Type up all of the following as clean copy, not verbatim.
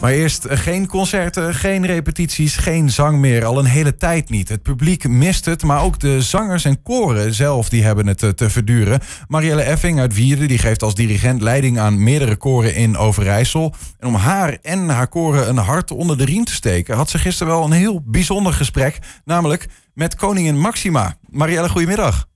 Maar eerst geen concerten, geen repetities, geen zang meer. Al een hele tijd niet. Het publiek mist het, maar ook de zangers en koren zelf die hebben het te verduren. Mariëlle Effing uit Wierden die geeft als dirigent leiding aan meerdere koren in Overijssel. En om haar en haar koren een hart onder de riem te steken had ze gisteren wel een heel bijzonder gesprek. Namelijk met Koningin Maxima. Mariëlle, goedemiddag.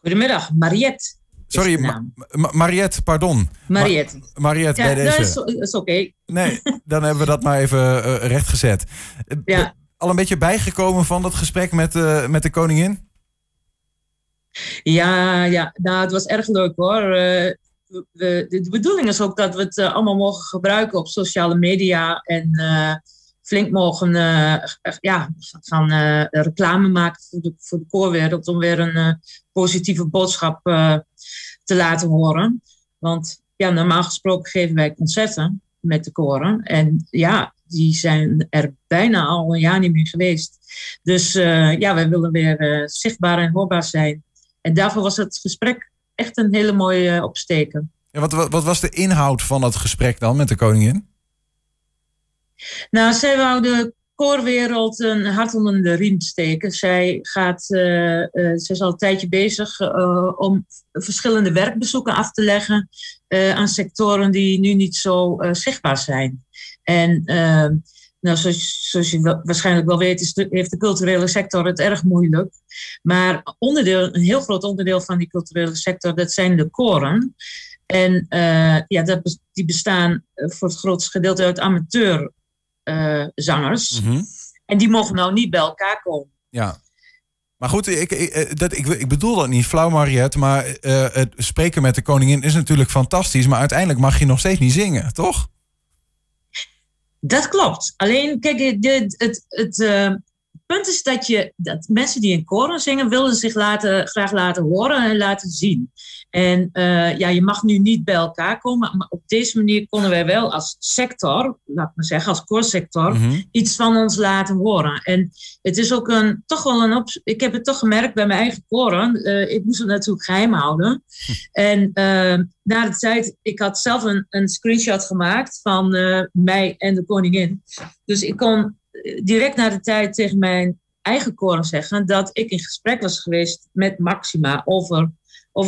Goedemiddag, Mariëtte. Sorry, Mariëtte, pardon. Mariëtte. Mariëtte, ja, bij deze. Dat is oké. Nee, dan hebben we dat maar even rechtgezet. Ja. Al een beetje bijgekomen van dat gesprek met de koningin? Ja, nou, het was erg leuk hoor. De bedoeling is ook dat we het allemaal mogen gebruiken op sociale media. En flink mogen reclame maken voor de koorwereld. Om weer een positieve boodschap te laten horen. Want ja, normaal gesproken geven wij concerten met de koren. En ja, die zijn er bijna al een jaar niet meer geweest. Dus wij willen weer zichtbaar en hoorbaar zijn. En daarvoor was het gesprek echt een hele mooie opsteker. Ja, wat was de inhoud van dat gesprek dan met de koningin? Nou, zij wou de koorwereld een hart onder de riem steken. Zij is al een tijdje bezig om verschillende werkbezoeken af te leggen aan sectoren die nu niet zo zichtbaar zijn. En zoals je waarschijnlijk wel weet, heeft de culturele sector het erg moeilijk. Maar een heel groot onderdeel van die culturele sector, dat zijn de koren. En die bestaan voor het grootste gedeelte uit amateur. Zangers. Mm-hmm. En die mogen nou niet bij elkaar komen. Ja. Maar goed, ik bedoel dat niet flauw, Mariëtte, maar het spreken met de koningin is natuurlijk fantastisch, maar uiteindelijk mag je nog steeds niet zingen, toch? Dat klopt. Alleen, kijk, het punt is dat mensen die in koren zingen willen zich graag laten horen en laten zien. En je mag nu niet bij elkaar komen. Maar op deze manier konden wij wel als sector, laat ik maar zeggen, als koorsector, mm-hmm, iets van ons laten horen. En het is ook ik heb het toch gemerkt bij mijn eigen koren. Ik moest het natuurlijk geheim houden. En na de tijd, ik had zelf een screenshot gemaakt van mij en de koningin. Dus ik kon direct na de tijd tegen mijn eigen koren zeggen dat ik in gesprek was geweest met Maxima over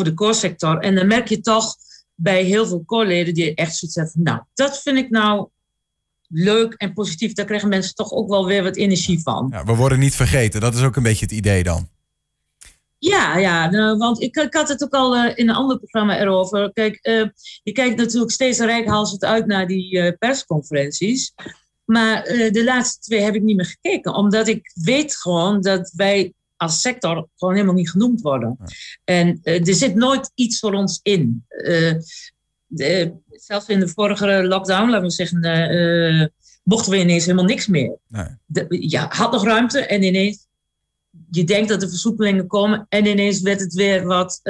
de koorsector. En dan merk je toch bij heel veel koorleden die echt zoiets hebben. Nou, dat vind ik nou leuk en positief. Daar krijgen mensen toch ook wel weer wat energie van. Ja, we worden niet vergeten. Dat is ook een beetje het idee dan. Ja, want ik had het ook al in een ander programma erover. Kijk, je kijkt natuurlijk steeds reikhalzend uit naar die persconferenties. Maar de laatste twee heb ik niet meer gekeken. Omdat ik weet gewoon dat wij als sector gewoon helemaal niet genoemd worden. Ja. En er zit nooit iets voor ons in. Zelfs in de vorige lockdown, laten we zeggen, mochten we ineens helemaal niks meer. Nee. Had nog ruimte en ineens, je denkt dat er versoepelingen komen en ineens werd het weer wat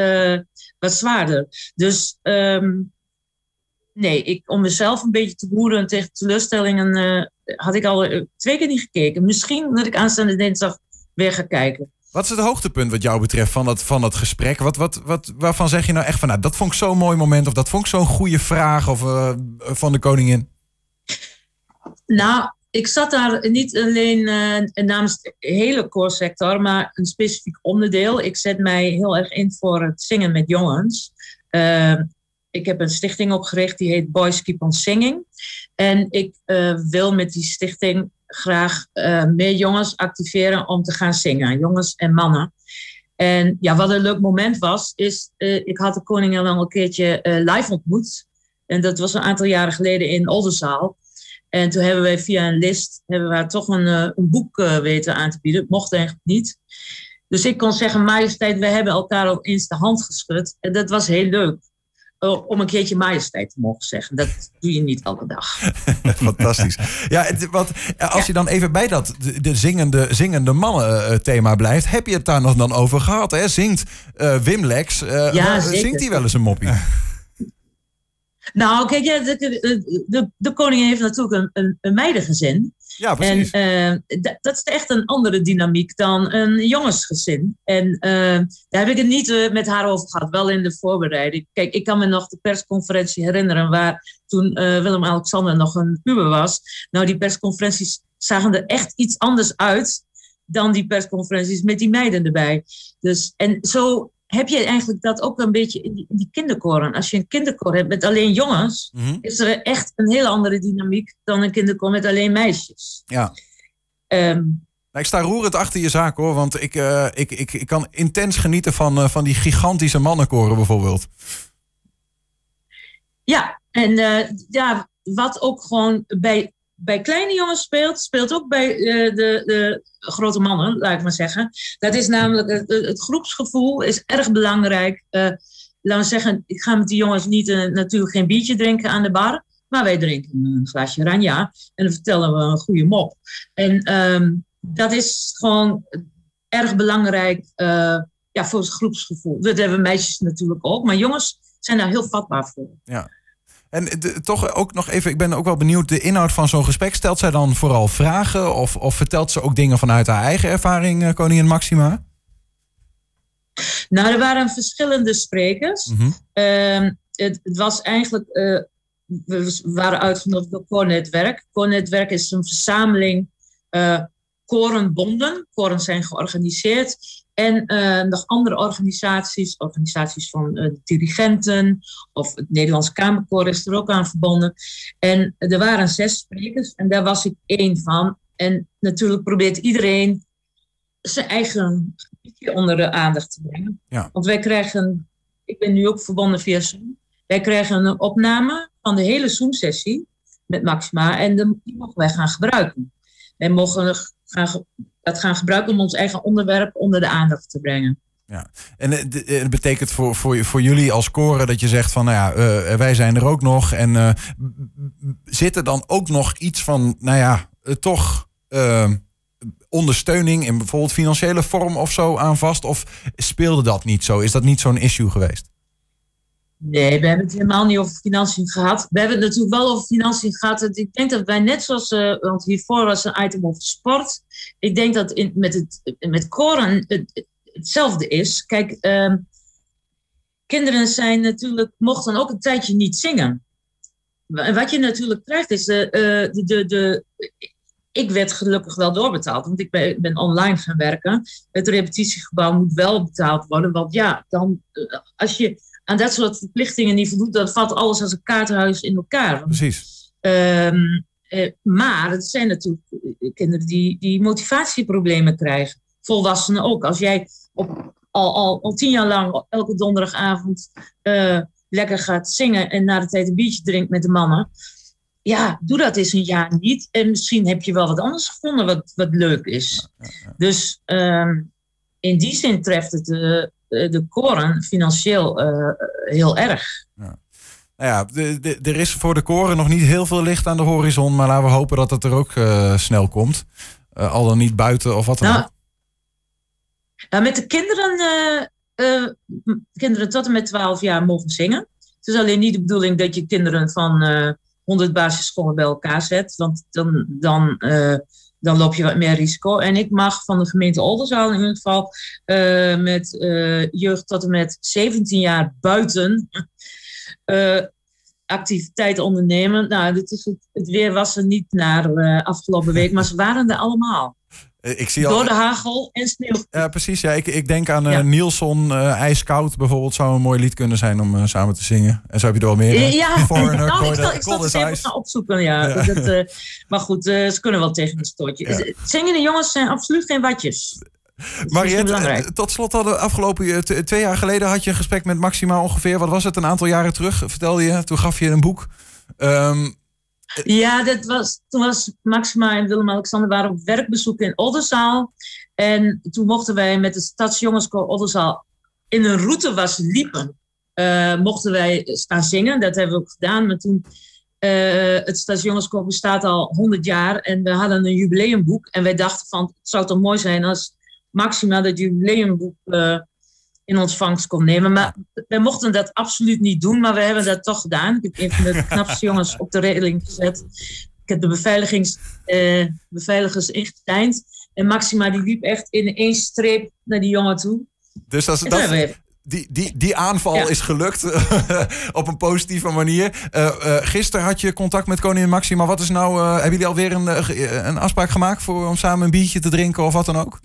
zwaarder. Dus om mezelf een beetje te behoeden en tegen teleurstellingen had ik al twee keer niet gekeken. Misschien dat ik aanstaande dinsdag weer ga kijken. Wat is het hoogtepunt wat jou betreft van dat gesprek? Waarvan zeg je nou echt van, nou, dat vond ik zo'n mooi moment, of dat vond ik zo'n goede vraag of van de koningin? Nou, ik zat daar niet alleen namens de hele koorsector, maar een specifiek onderdeel. Ik zet mij heel erg in voor het zingen met jongens. Ik heb een stichting opgericht, die heet Boys Keep On Singing. En ik wil met die stichting graag meer jongens activeren om te gaan zingen. Jongens en mannen. En ja, wat een leuk moment was, is ik had de koningin al een keertje live ontmoet. En dat was een aantal jaren geleden in Oldenzaal. En toen hebben wij via een list haar toch een boek weten aan te bieden. Het mocht eigenlijk niet. Dus ik kon zeggen, majesteit, we hebben elkaar al eens de hand geschud. En dat was heel leuk. Om een keertje majesteit te mogen zeggen. Dat doe je niet elke dag. Fantastisch. Ja, als je dan even bij dat de zingende mannen thema blijft, heb je het daar nog dan over gehad? Hè? Zingt Wim Lex, zingt hij wel eens een moppie? Nou, kijk, de koningin heeft natuurlijk een meidengezin. Ja, precies. En dat is echt een andere dynamiek dan een jongensgezin. En daar heb ik het niet met haar over gehad, wel in de voorbereiding. Kijk, ik kan me nog de persconferentie herinneren waar toen Willem-Alexander nog een puber was. Nou, die persconferenties zagen er echt iets anders uit dan die persconferenties met die meiden erbij. Dus, en zo heb je eigenlijk dat ook een beetje in die kinderkoren. Als je een kinderkoor hebt met alleen jongens, mm-hmm, is er echt een hele andere dynamiek dan een kinderkoor met alleen meisjes. Ja. Nou, ik sta roerend achter je zaak, hoor. Want ik kan intens genieten van die gigantische mannenkoren bijvoorbeeld. Ja, en ja, wat ook gewoon bij kleine jongens speelt ook bij de grote mannen, laat ik maar zeggen. Dat is namelijk, het groepsgevoel is erg belangrijk. Laten we zeggen, ik ga met die jongens niet natuurlijk geen biertje drinken aan de bar, maar wij drinken een glaasje oranje en dan vertellen we een goede mop. En dat is gewoon erg belangrijk ja, voor het groepsgevoel. Dat hebben meisjes natuurlijk ook, maar jongens zijn daar heel vatbaar voor. Ja. En toch ook nog even, ik ben ook wel benieuwd, de inhoud van zo'n gesprek. Stelt zij dan vooral vragen of vertelt ze ook dingen vanuit haar eigen ervaring, Koningin Maxima? Nou, er waren verschillende sprekers. Mm-hmm. Het was eigenlijk, we waren uitgenodigd door Koornetwerk. Koornetwerk is een verzameling korenbonden. Koren zijn georganiseerd. En nog andere organisaties van dirigenten of het Nederlandse Kamerkoor is er ook aan verbonden. En er waren 6 sprekers en daar was ik 1 van. En natuurlijk probeert iedereen zijn eigen gebiedje onder de aandacht te brengen. Ja. Want wij krijgen, ik ben nu ook verbonden via Zoom, wij krijgen een opname van de hele Zoom-sessie met Maxima en die mogen wij gaan gebruiken. Wij mogen dat gaan gebruiken om ons eigen onderwerp onder de aandacht te brengen. Ja. En het betekent voor jullie als koren dat je zegt van, nou ja, wij zijn er ook nog. En zit er dan ook nog iets van, nou ja, toch ondersteuning in bijvoorbeeld financiële vorm of zo aan vast? Of speelde dat niet zo? Is dat niet zo'n issue geweest? Nee, we hebben het helemaal niet over financiën gehad. We hebben het natuurlijk wel over financiën gehad. Ik denk dat wij net zoals, want hiervoor was een item over sport. Ik denk dat met koren hetzelfde is. Kijk, kinderen zijn natuurlijk, mochten ook een tijdje niet zingen. En wat je natuurlijk krijgt is, ik werd gelukkig wel doorbetaald, want ik ben online gaan werken. Het repetitiegebouw moet wel betaald worden, want ja, dan als je aan dat soort verplichtingen niet voldoet, dat valt alles als een kaartenhuis in elkaar. Precies. Maar het zijn natuurlijk kinderen die motivatieproblemen krijgen. Volwassenen ook. Als jij al 10 jaar lang elke donderdagavond lekker gaat zingen en na de tijd een biertje drinkt met de mannen. Ja, doe dat eens een jaar niet. En misschien heb je wel wat anders gevonden wat leuk is. Ja. Dus in die zin treft het de koren financieel heel erg. Ja. Nou ja, er is voor de koren nog niet heel veel licht aan de horizon, maar laten we hopen dat het er ook snel komt. Al dan niet buiten of wat dan ook. Nou, met de kinderen, kinderen tot en met 12 jaar mogen zingen. Het is alleen niet de bedoeling dat je kinderen van 100 basisscholen bij elkaar zet, want dan loop je wat meer risico. En ik mag van de gemeente Oldenzaal in ieder geval met jeugd tot en met 17 jaar buiten activiteiten ondernemen. Nou, het weer was er niet naar afgelopen week, maar ze waren er allemaal. Ik zie door de hagel en sneeuw. Ja, precies. Ja, ik denk aan Nielson, IJskoud bijvoorbeeld, zou een mooi lied kunnen zijn om samen te zingen. En zo heb je er al meer. Ja, ik zal het even gaan opzoeken. Ja. Dat, maar goed, ze kunnen wel tegen een stootje. Ja. Zingende jongens zijn absoluut geen watjes. Mariëlle, tot slot hadden we afgelopen 2 jaar geleden had je een gesprek met Maxima ongeveer. Wat was het, een aantal jaren terug? Vertelde je, toen gaf je een boek. Ja, toen was Maxima en Willem-Alexander waren op werkbezoek in Oldenzaal. En toen mochten wij met de Stadjongenskoor Oldenzaal in een route was liepen. Mochten wij staan zingen, dat hebben we ook gedaan. Maar toen, het Stadjongenskoor bestaat al 100 jaar en we hadden een jubileumboek. En wij dachten van, het zou toch mooi zijn als Maxima dat jubileumboek in ontvangst kon nemen. Maar wij mochten dat absoluut niet doen, maar we hebben dat toch gedaan. Ik heb een van de knapste jongens op de redeling gezet. Ik heb de beveiligers ingetuind. En Maxima die liep echt in één streep naar die jongen toe. Dus die aanval is gelukt op een positieve manier. Gisteren had je contact met koningin Maxima. Wat is nou? Hebben jullie alweer een afspraak gemaakt om samen een biertje te drinken of wat dan ook?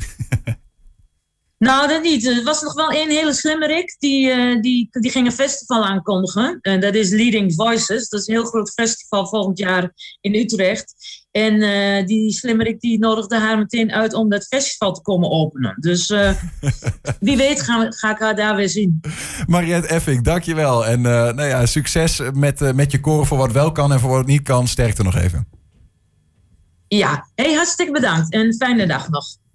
Nou, dat niet. Er was nog wel één hele slimmerik. Die ging een festival aankondigen. En dat is Leading Voices. Dat is een heel groot festival volgend jaar in Utrecht. En die slimmerik die nodigde haar meteen uit om dat festival te komen openen. Dus wie weet ga ik haar daar weer zien. Mariëlle Effing, dankjewel. En succes met je koor voor wat wel kan en voor wat niet kan. Sterkte nog even. Ja, hartstikke bedankt. En fijne dag nog.